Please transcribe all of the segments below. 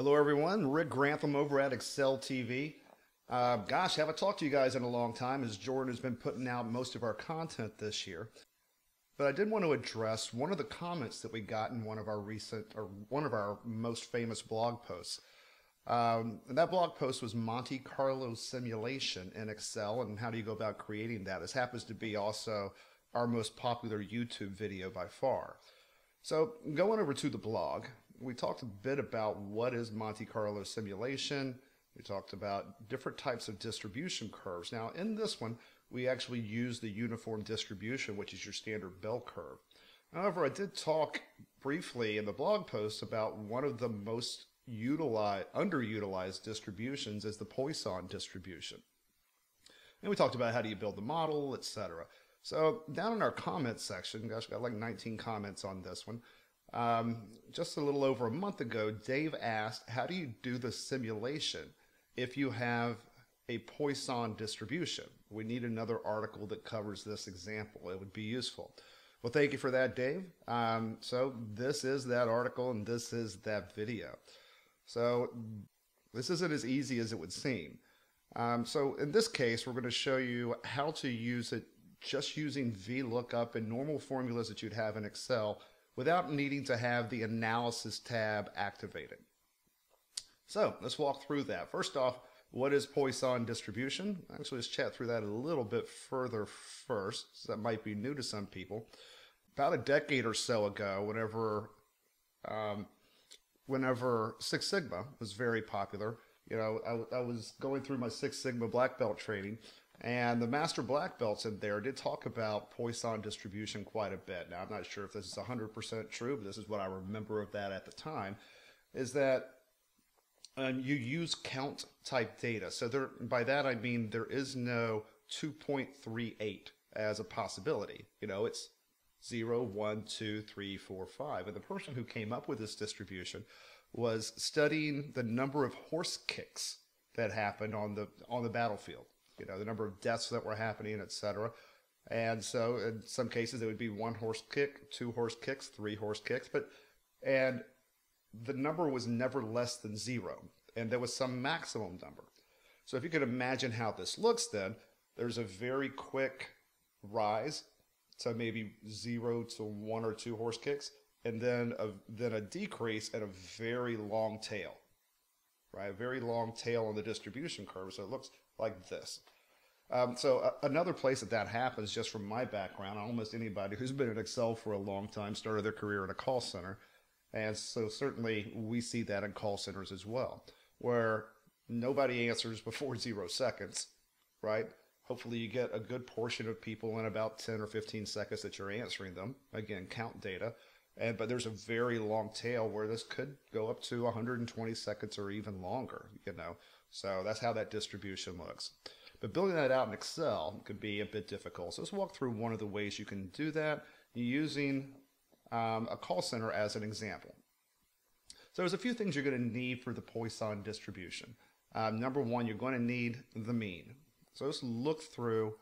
Hello everyone, Rick Grantham over at Excel TV. Gosh, haven't talked to you guys in a long time as Jordan has been putting out most of our content this year. But I did want to address one of the comments that we got in one of our most famous blog posts. And that blog post was Monte Carlo simulation in Excel and how do you go about creating that. This happens to be also our most popular YouTube video by far. So going over to the blog, we talked a bit about what is Monte Carlo simulation. We talked about different types of distribution curves. Now in this one, we actually use the uniform distribution, which is your standard bell curve. However, I did talk briefly in the blog post about one of the most underutilized distributions is the Poisson distribution. And we talked about how do you build the model, etc. So down in our comments section, gosh, we got like 19 comments on this one. Just a little over a month ago, Dave asked, how do you do the simulation if you have a Poisson distribution? We need another article that covers this example. It would be useful. Well, thank you for that, Dave. So this is that article and this is that video. So this isn't as easy as it would seem. So in this case, we're going to show you how to use it just using VLOOKUP and normal formulas that you'd have in Excel, without needing to have the analysis tab activated. So let's walk through that. First off, what is Poisson distribution? Actually, let's chat through that a little bit further first, so that might be new to some people. About a decade or so ago, whenever Six Sigma was very popular, you know, I was going through my Six Sigma black belt training, and the master black belts in there did talk about Poisson distribution quite a bit. Now, I'm not sure if this is 100% true, but this is what I remember of that at the time, is that you use count type data. So there, by that I mean there is no 2.38 as a possibility. You know, it's 0, 1, 2, 3, 4, 5. And the person who came up with this distribution was studying the number of horse kicks that happened on the battlefield. You know, the number of deaths that were happening, etc. And so in some cases it would be one horse kick, two horse kicks, three horse kicks, and the number was never less than 0, and there was some maximum number. So if you could imagine how this looks, then there's a very quick rise to maybe 0 to 1 or 2 horse kicks, and then a decrease and a very long tail, right? A very long tail on the distribution curve, so it looks like this. So another place that happens, just from my background, almost anybody who's been in Excel for a long time started their career in a call center. And so certainly we see that in call centers as well, where nobody answers before 0 seconds, right? Hopefully you get a good portion of people in about 10 or 15 seconds that you're answering them. Again, count data. But there's a very long tail where this could go up to 120 seconds or even longer, you know. So that's how that distribution looks. But building that out in Excel could be a bit difficult. So let's walk through one of the ways you can do that using a call center as an example. So there's a few things you're going to need for the Poisson distribution. Number one, you're going to need the mean. So let's look through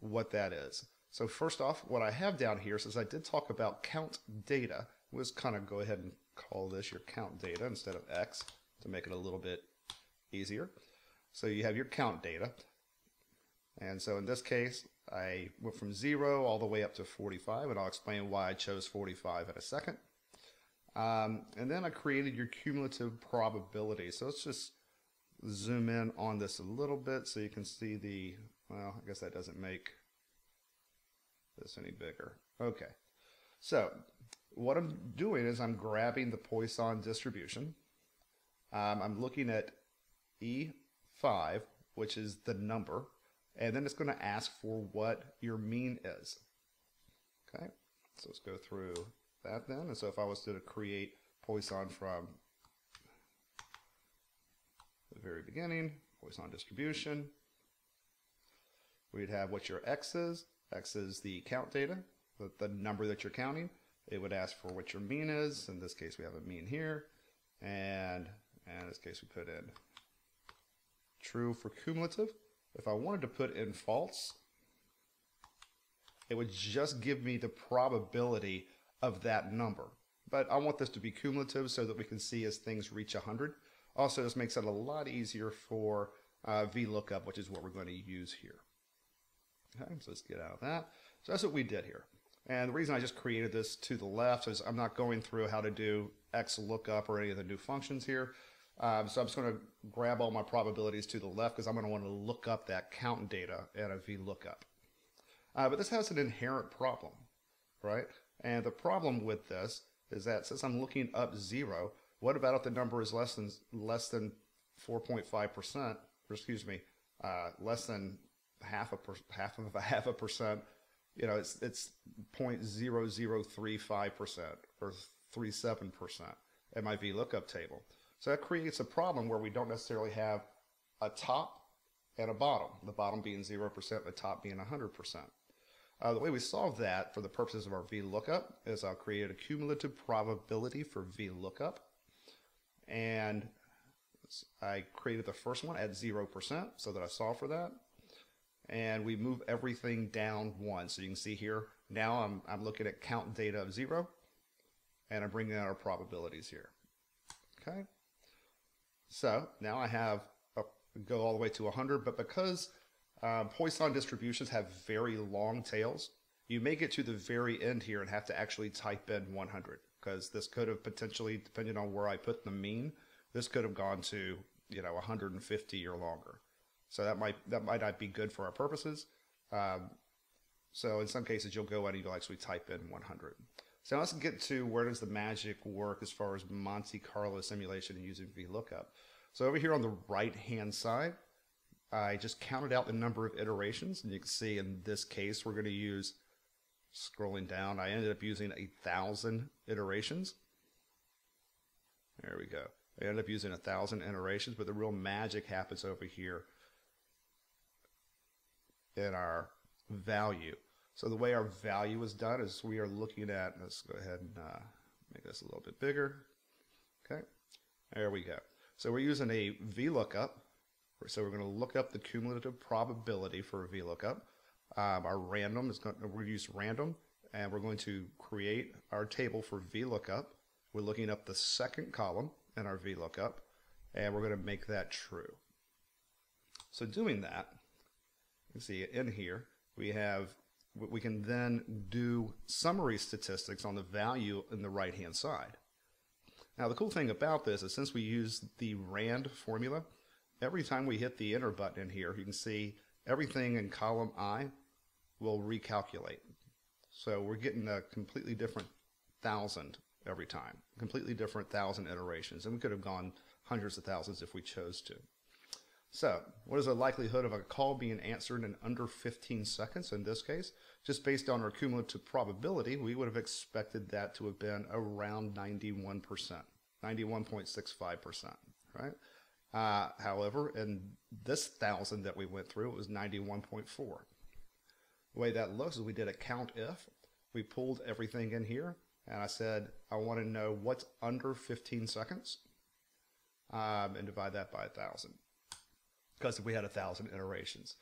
what that is. So first off, what I have down here, since I did talk about count data, let's kind of go ahead and call this your count data instead of X to make it a little bit easier. So you have your count data, and so in this case I went from 0 all the way up to 45, and I'll explain why I chose 45 in a second. And then I created your cumulative probability. So let's just zoom in on this a little bit so you can see the, well, I guess that doesn't make this any bigger. Okay, so what I'm doing is I'm grabbing the Poisson distribution. I'm looking at E5, which is the number, and then it's going to ask for what your mean is. Okay, so let's go through that then. And so if I was to create Poisson from the very beginning, Poisson distribution, we'd have what your X is. X is the count data, the number that you're counting. It would ask for what your mean is. In this case, we have a mean here, and in this case, we put in true for cumulative. If I wanted to put in false, it would just give me the probability of that number. But I want this to be cumulative so that we can see as things reach 100, Also, this makes it a lot easier for VLOOKUP, which is what we're going to use here. Okay, so let's get out of that. So that's what we did here. And the reason I just created this to the left is I'm not going through how to do XLOOKUP or any of the new functions here. So I'm just going to grab all my probabilities to the left because I'm going to want to look up that count data in a VLOOKUP. But this has an inherent problem, right? And the problem with this is that since I'm looking up 0, what about if the number is less than 4.5%, or excuse me, less than half of a percent, you know, it's 0.0035% or 37% in my VLOOKUP table. So that creates a problem where we don't necessarily have a top and a bottom, the bottom being 0%, the top being 100%. The way we solve that for the purposes of our VLOOKUP is I'll create a cumulative probability for VLOOKUP. And I created the first one at 0% so that I solve for that. And we move everything down 1. So you can see here, now I'm looking at count data of 0. And I'm bringing out our probabilities here. Okay. So now I have go all the way to 100, but because Poisson distributions have very long tails, you may get to the very end here and have to actually type in 100, because this could have potentially, depending on where I put the mean, this could have gone to, you know, 150 or longer. So that might not be good for our purposes. So in some cases you'll go in and you'll actually type in 100. So let's get to where does the magic work as far as Monte Carlo simulation and using VLOOKUP. So over here on the right-hand side, I just counted out the number of iterations, and you can see in this case we're going to use, scrolling down, I ended up using 1,000 iterations. There we go. I ended up using 1,000 iterations, but the real magic happens over here in our value. So the way our value is done is we are looking at, let's go ahead and make this a little bit bigger. Okay, there we go. So we're using a VLOOKUP, so we're going to look up the cumulative probability for a VLOOKUP. Our random is going to, we're going to use random, and we're going to create our table for VLOOKUP. We're looking up the second column in our VLOOKUP, and we're going to make that true. So doing that, you can see in here we have, we can then do summary statistics on the value in the right-hand side. Now the cool thing about this is since we use the RAND formula, every time we hit the enter button in here, you can see everything in column I will recalculate. So we're getting a completely different 1,000 every time, completely different 1,000 iterations, and we could have gone hundreds of thousands if we chose to. So what is the likelihood of a call being answered in under 15 seconds in this case? Just based on our cumulative probability, we would have expected that to have been around 91%, 91.65%, right? However, in this 1,000 that we went through, it was 91.4. The way that looks is we did a count if. We pulled everything in here, and I said, I want to know what's under 15 seconds, and divide that by 1,000. Because we had 1,000 iterations.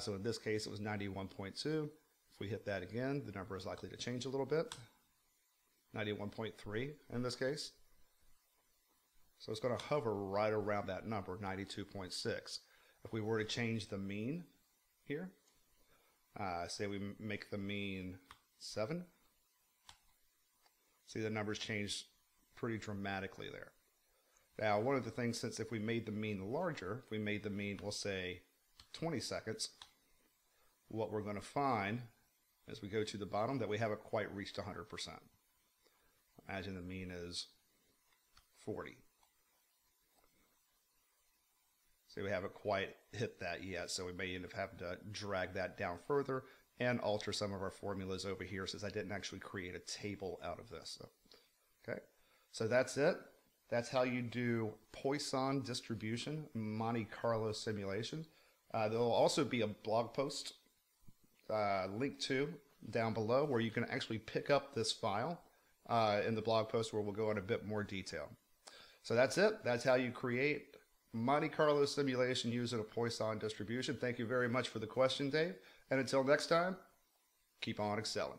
So in this case, it was 91.2. If we hit that again, the number is likely to change a little bit. 91.3 in this case. So it's going to hover right around that number, 92.6. If we were to change the mean here, say we make the mean 7. See, the numbers changed pretty dramatically there. Now, one of the things, since if we made the mean larger, if we made the mean, we'll say 20 seconds, what we're going to find as we go to the bottom that we haven't quite reached 100%. Imagine the mean is 40. So we haven't quite hit that yet, so we may end up having to drag that down further and alter some of our formulas over here since I didn't actually create a table out of this. So, okay, so that's it. That's how you do Poisson distribution, Monte Carlo simulation. There will also be a blog post link to down below where you can actually pick up this file in the blog post where we'll go in a bit more detail. So that's it. That's how you create Monte Carlo simulation using a Poisson distribution. Thank you very much for the question, Dave. And until next time, keep on excelling.